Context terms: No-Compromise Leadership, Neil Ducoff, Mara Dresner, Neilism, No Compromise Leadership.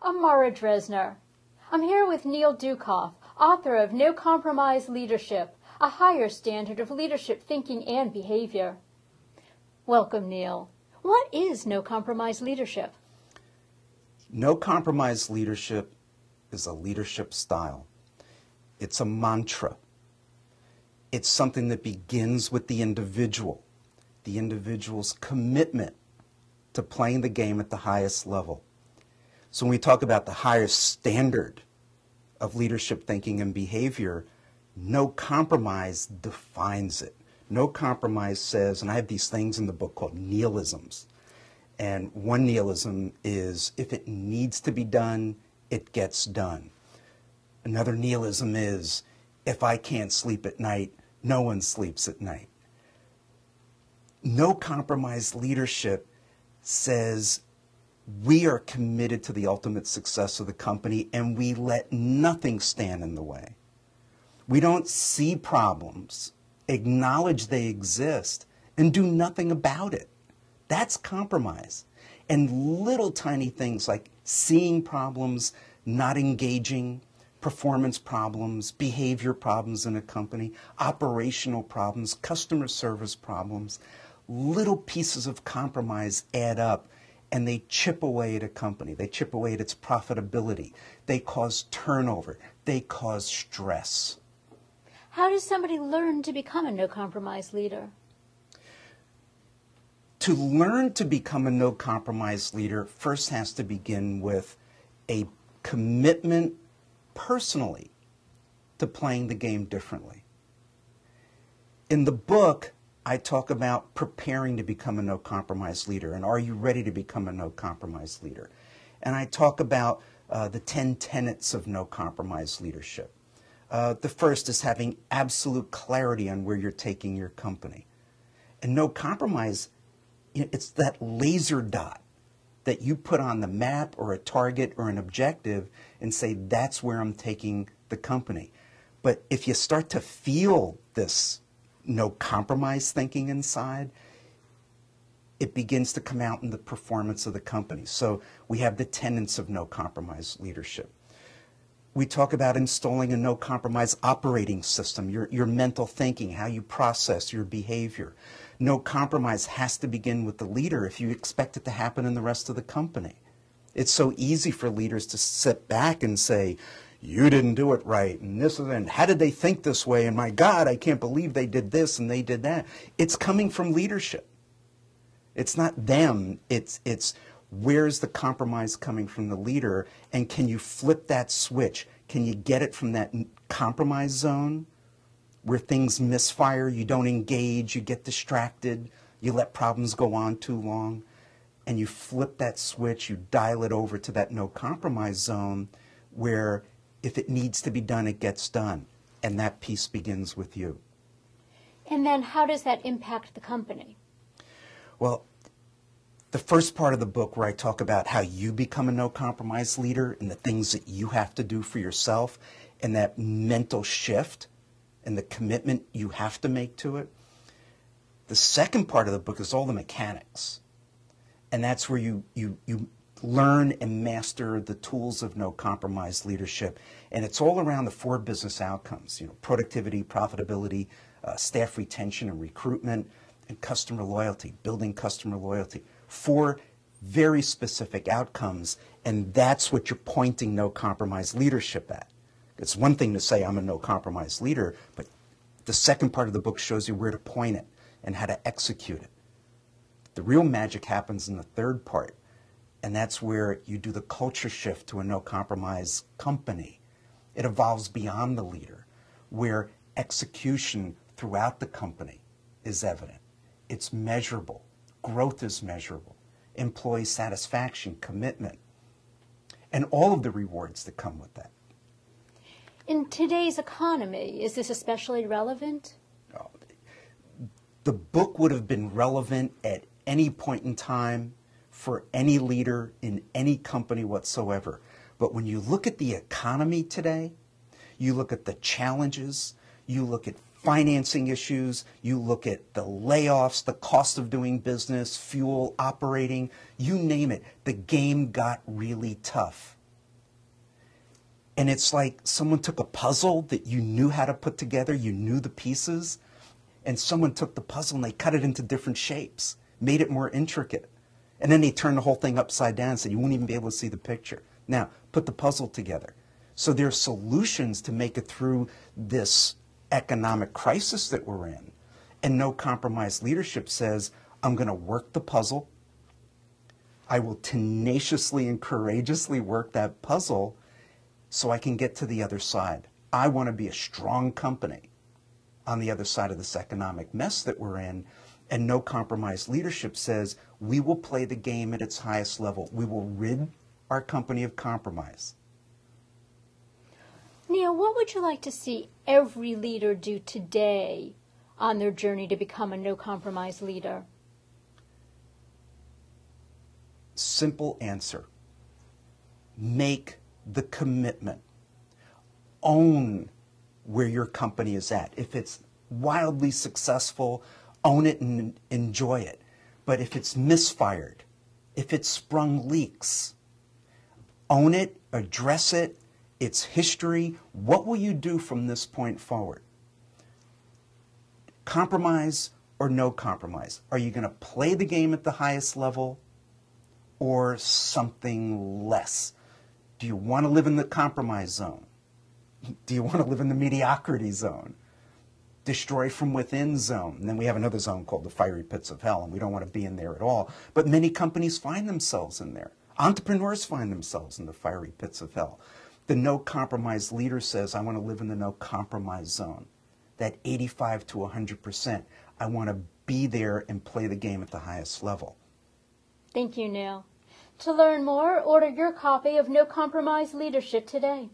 I'm Mara Dresner. I'm here with Neil Ducoff, author of No Compromise Leadership, a higher standard of leadership thinking and behavior. Welcome, Neil. What is No Compromise Leadership? No Compromise Leadership is a leadership style. It's a mantra. It's something that begins with the individual's commitment to playing the game at the highest level. So when we talk about the highest standard of leadership thinking and behavior, no compromise defines it. No compromise says, and I have these things in the book called Neilisms, and one Neilism is, if it needs to be done, it gets done. Another Neilism is, if I can't sleep at night, no one sleeps at night. No compromise leadership says we are committed to the ultimate success of the company and we let nothing stand in the way. We don't see problems, acknowledge they exist, and do nothing about it. That's compromise. And little tiny things like seeing problems, not engaging, performance problems, behavior problems in a company, operational problems, customer service problems. Little pieces of compromise add up and they chip away at a company. They chip away at its profitability. They cause turnover. They cause stress. How does somebody learn to become a no compromise leader? To learn to become a no compromise leader first has to begin with a commitment personally to playing the game differently. In the book, I talk about preparing to become a no compromise leader and are you ready to become a no compromise leader? And I talk about the 10 tenets of no compromise leadership. The first is having absolute clarity on where you're taking your company. And no compromise, you know, it's that laser dot that you put on the map or a target or an objective and say, that's where I'm taking the company. But if you start to feel this no compromise thinking inside, it begins to come out in the performance of the company. So we have the tenets of no compromise leadership. We talk about installing a no compromise operating system, your mental thinking, how you process your behavior. No compromise has to begin with the leader if you expect it to happen in the rest of the company. It's so easy for leaders to sit back and say, you didn't do it right, and this and how did they think this way, and my God, I can't believe they did this and they did that. It's coming from leadership. It's not them, it's where's the compromise coming from the leader, and can you flip that switch? Can you get it from that compromise zone where things misfire, you don't engage, you get distracted, you let problems go on too long, and you flip that switch, you dial it over to that no compromise zone where if it needs to be done, it gets done. And that piece begins with you. And then how does that impact the company? Well, the first part of the book where I talk about how you become a no compromise leader and the things that you have to do for yourself and that mental shift and the commitment you have to make to it. The second part of the book is all the mechanics. And that's where you learn and master the tools of no compromise leadership. And it's all around the 4 business outcomes, you know, productivity, profitability, staff retention and recruitment, and customer loyalty, building customer loyalty. 4 very specific outcomes, and that's what you're pointing no compromise leadership at. It's one thing to say I'm a no compromise leader, but the second part of the book shows you where to point it and how to execute it. The real magic happens in the third part, and that's where you do the culture shift to a no-compromise company. It evolves beyond the leader, where execution throughout the company is evident. It's measurable. Growth is measurable. Employee satisfaction, commitment, and all of the rewards that come with that. In today's economy, is this especially relevant? Oh, the book would have been relevant at any point in time for any leader in any company whatsoever. But when you look at the economy today, you look at the challenges, you look at financing issues, you look at the layoffs, the cost of doing business, fuel, operating, you name it, the game got really tough. And it's like someone took a puzzle that you knew how to put together, you knew the pieces, and someone took the puzzle and they cut it into different shapes, made it more intricate. And then they turned the whole thing upside down so you won't even be able to see the picture. Now, put the puzzle together. So there are solutions to make it through this economic crisis that we're in. And No Compromise Leadership says, I'm going to work the puzzle. I will tenaciously and courageously work that puzzle so I can get to the other side. I want to be a strong company on the other side of this economic mess that we're in. And No Compromise Leadership says, we will play the game at its highest level. We will rid our company of compromise. Neil, what would you like to see every leader do today on their journey to become a no compromise leader? Simple answer. Make the commitment. Own where your company is at. If it's wildly successful, own it and enjoy it. But if it's misfired, if it's sprung leaks, own it, address it, its history. What will you do from this point forward? Compromise or no compromise? Are you going to play the game at the highest level or something less? Do you want to live in the compromise zone? Do you want to live in the mediocrity zone? Destroy from within zone. And then we have another zone called the fiery pits of hell, and we don't want to be in there at all. But many companies find themselves in there. Entrepreneurs find themselves in the fiery pits of hell. The no compromise leader says, I want to live in the no compromise zone, that 85 to 100%. I want to be there and play the game at the highest level. Thank you, Neil. To learn more, order your copy of No Compromise Leadership today.